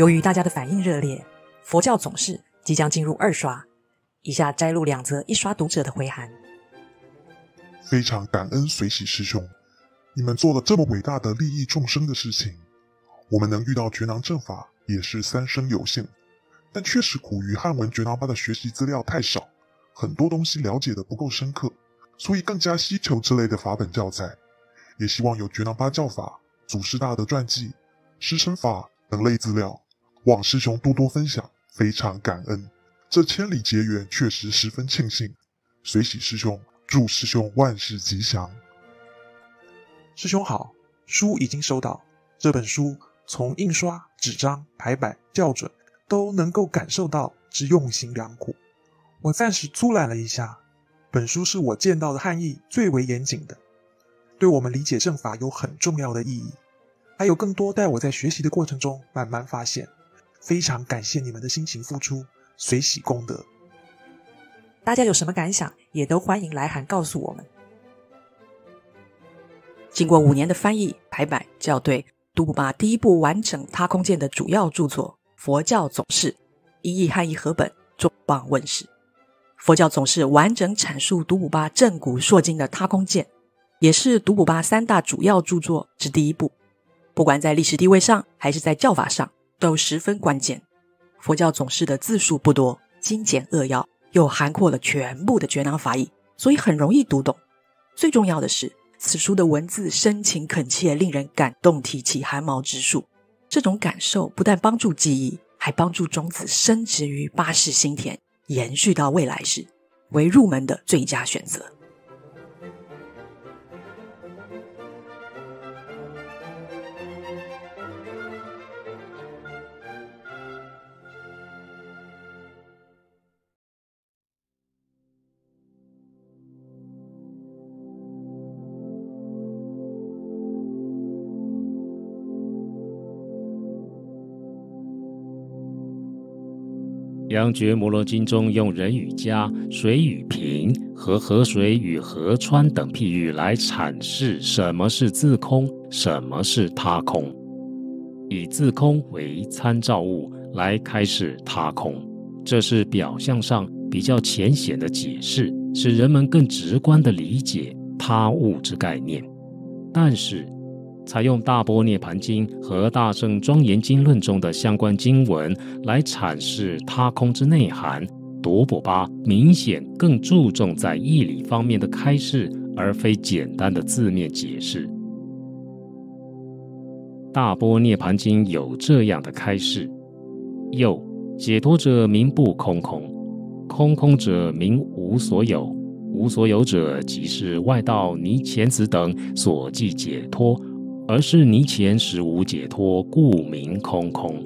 由于大家的反应热烈，佛教总是即将进入二刷。以下摘录两则一刷读者的回函。非常感恩随喜师兄，你们做了这么伟大的利益众生的事情。我们能遇到觉囊正法也是三生有幸，但确实苦于汉文觉囊巴的学习资料太少，很多东西了解的不够深刻，所以更加希求之类的法本教材。也希望有觉囊巴教法、祖师大德传记、师生法等类资料，望师兄多多分享，非常感恩。这千里结缘确实十分庆幸。随喜师兄，祝师兄万事吉祥。师兄好，书已经收到。这本书从印刷、纸张、排版、校准都能够感受到之用心良苦。我暂时粗览了一下，本书是我见到的汉译最为严谨的，对我们理解正法有很重要的意义。还有更多待我在学习的过程中慢慢发现，非常感谢你们的辛勤付出，随喜功德。大家有什么感想，也都欢迎来函告诉我们。经过5年的翻译、排版、校对，读补把第一部完整他空见的主要著作《佛教总释》一译汉译合本重磅问世。《佛教总释》完整阐述读补巴正骨烁经的他空见，也是读补巴三大主要著作之第一部。不管在历史地位上还是在教法上都十分关键。佛教总释的字数不多，精简扼要，又涵括了全部的觉囊法义，所以很容易读懂。最重要的是，此书的文字深情恳切，令人感动提起汗毛直竖。这种感受不但帮助记忆，还帮助种子深植于八世心田，延续到未来世，为入门的最佳选择。杨觉摩罗经中用人与家、水与瓶和河水与河川等譬喻来阐释什么是自空，什么是他空，以自空为参照物来开示他空，这是表象上比较浅显的解释，使人们更直观地理解他物之概念。但是采用《大般涅盘经》和《大圣庄严经论》中的相关经文来阐释他空之内涵，读补巴明显更注重在义理方面的开示，而非简单的字面解释。《大般涅盘经》有这样的开示：又解脱者名不空空，空空者名无所有，无所有者即是外道尼前子等所即解脱，而是尼前实无解脱，故名空空。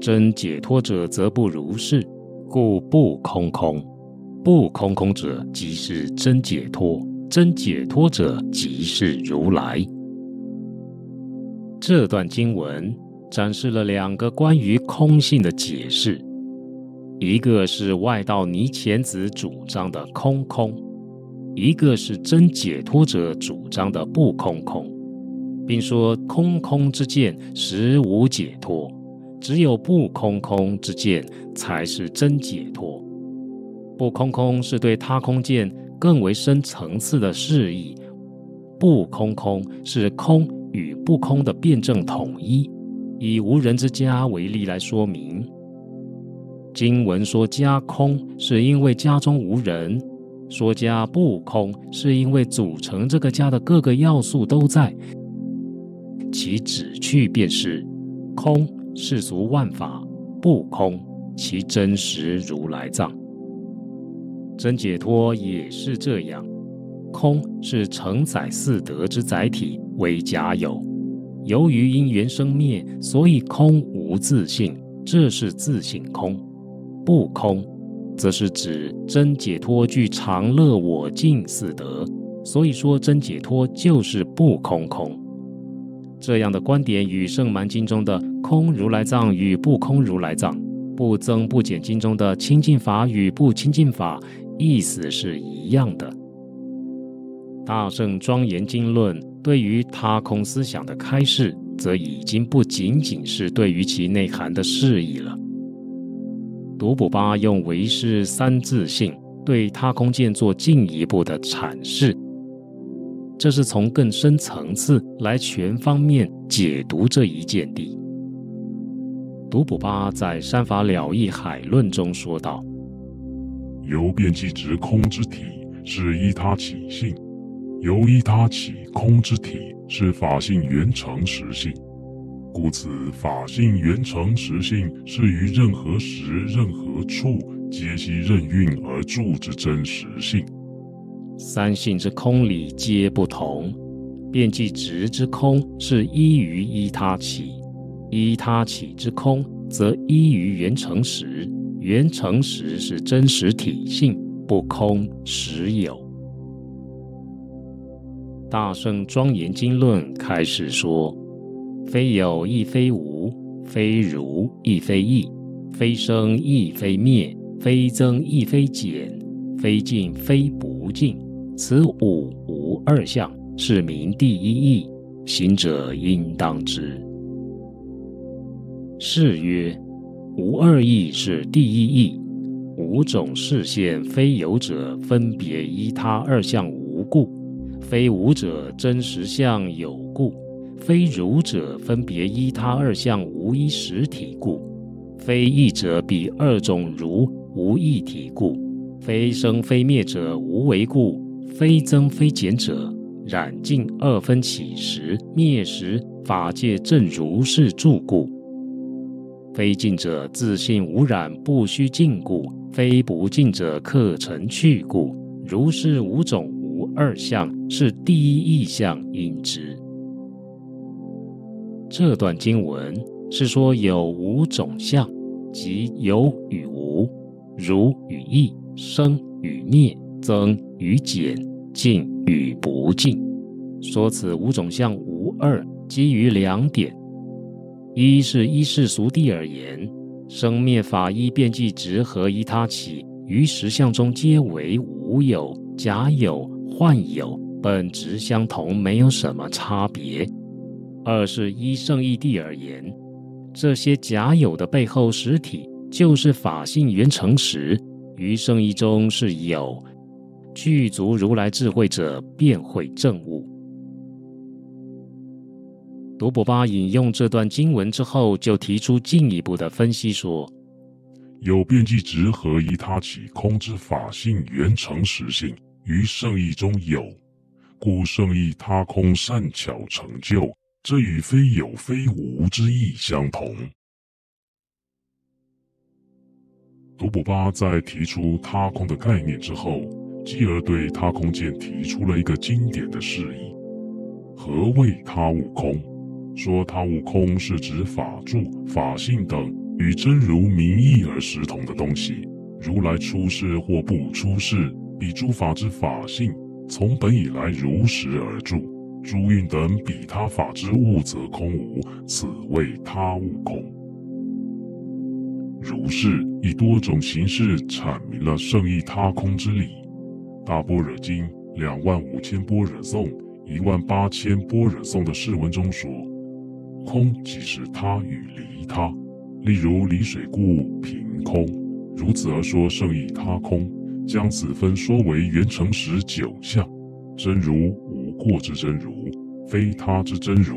真解脱者则不如是，故不空空。不空空者即是真解脱，真解脱者即是如来。这段经文展示了2个关于空性的解释，一个是外道尼前子主张的空空，一个是真解脱者主张的不空空，并说空空之见实无解脱，只有不空空之见才是真解脱。不空空是对他空见更为深层次的释义，不空空是空与不空的辩证统一，以无人之家为例来说明。经文说家空是因为家中无人，说家不空是因为组成这个家的各个要素都在，其旨趣便是空世俗万法，不空其真实如来藏。真解脱也是这样，空是承载4德之载体为假有，由于因缘生灭，所以空无自性，这是自性空。不空则是指真解脱具常乐我净4德，所以说真解脱就是不空空。这样的观点与《圣蛮经》中的空如来藏与不空如来藏、不增不减经中的清净法与不清净法意思是一样的。《大圣庄严经论》对于他空思想的开示则已经不仅仅是对于其内涵的释义了。读卜巴用唯识三自性对他空见做进一步的阐释，这是从更深层次来全方面解读这一见地。读卜巴在《山法了义海论》中说道：“由遍计执空之体是依他起性，由依他起空之体是法性圆成实性，故此法性圆成实性是于任何时任何处皆悉任运而住之真实性。三性之空理皆不同，遍计执之空是依于依他起。”依他起之空，则依于圆成实。圆成实是真实体性，不空实有。《大圣庄严经论》开始说：“非有亦非无，非如亦非异，非生亦非灭，非增亦非减，非尽非不尽。此五无二相，是名第一义。行者应当知。”是曰：无二义是第一义，五种示现非有者，分别依他二相无故；非无者，真实相有故；非如者，分别依他二相无一实体故；非异者，彼二种如无一体故；非生非灭者，无为故；非增非减者，染尽二分起时灭时，法界正如是住故。非尽者自性无染，不须尽故；非不尽者克诚去故。如是五种无二相，是第一义相应知。这段经文是说有五种相，即有与无、如与异、生与灭、增与减、尽与不尽。说此五种相无二，基于两点。一是依世俗谛而言，生灭法依遍计执和依他起，于实相中皆为无有、假有、幻有，本质相同，没有什么差别。二是依圣义谛而言，这些假有的背后实体就是法性圆成实，于圣义中是有，具足如来智慧者便会证悟。读卜巴引用这段经文之后，就提出进一步的分析说：“有遍计执和依他起空之法性圆成实性，于圣义中有，故圣义他空善巧成就，这与非有非无之意相同。”读卜巴在提出他空的概念之后，继而对他空见提出了一个经典的释义：“何谓他悟空？”说他悟空是指法住、法性等与真如名义而实同的东西，如来出世或不出世，比诸法之法性从本以来如实而住，诸运等比他法之物则空无，此谓他悟空。如是以多种形式阐明了圣义他空之理。大般若经25000般若颂、18000般若颂的释文中说：“空即是他与离他，例如离水故凭空。”如此而说圣义他空，将此分说为圆成实九相：真如、无过之真如、非他之真如、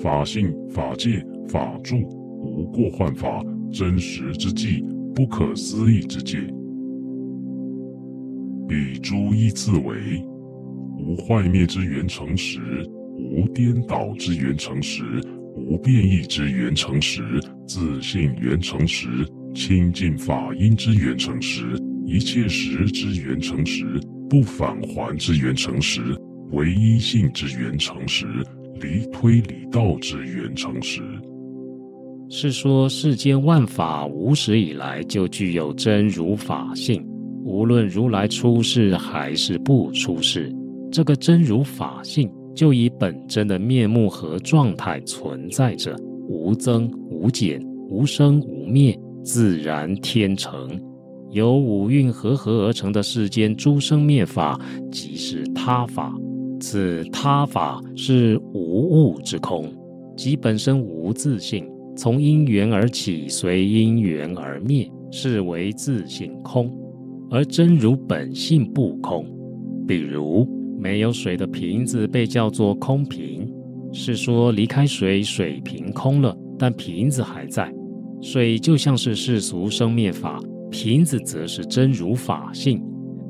法性、法界、法住、无过幻法、真实之际、不可思议之界。彼诸依次为：无坏灭之圆成实，无颠倒之圆成实，无变异之圆成实，自性圆成实，清净法音之圆成实，一切实之圆成实，不返还之圆成实，唯一性之圆成实，离推理道之圆成实。是说世间万法无始以来就具有真如法性，无论如来出世还是不出世，这个真如法性就以本真的面目和状态存在着，无增无减，无生无灭，自然天成。由五蕴和合而成的世间诸生灭法，即是他法。此他法是无物之空，即本身无自性，从因缘而起，随因缘而灭，是为自性空。而真如本性不空。比如没有水的瓶子被叫做空瓶，是说离开水，水瓶空了，但瓶子还在。水就像是世俗生灭法，瓶子则是真如法性。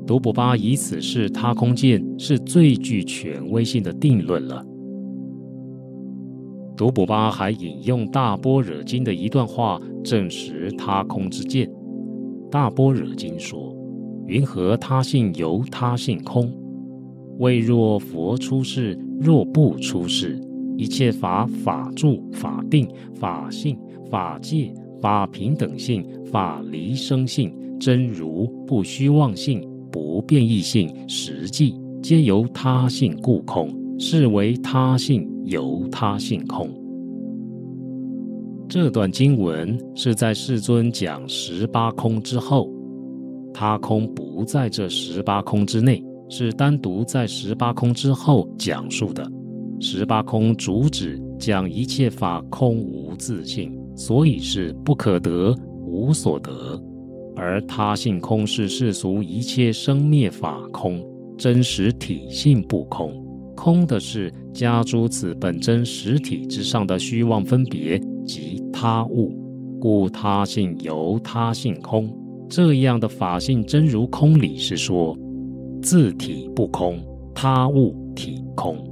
多博巴以此是他空见，是最具权威性的定论了。多博巴还引用大般若经的一段话，证实他空之见。大般若经说：“云何他性由他性空？未若佛出世，若不出世，一切法法住、法定、法性、法界、法平等性、法离生性、真如不虚妄性、不变异性、实际，皆由他性故空，是为他性由他性空。”这段经文是在世尊讲十八空之后，他空不在这十八空之内，是单独在十八空之后讲述的。十八空主旨讲一切法空无自性，所以是不可得、无所得。而他性空是世俗一切生灭法空，真实体性不空，空的是加诸此本真实体之上的虚妄分别及他物，故他性由他性空。这样的法性真如空理是说，自体不空，他物体空。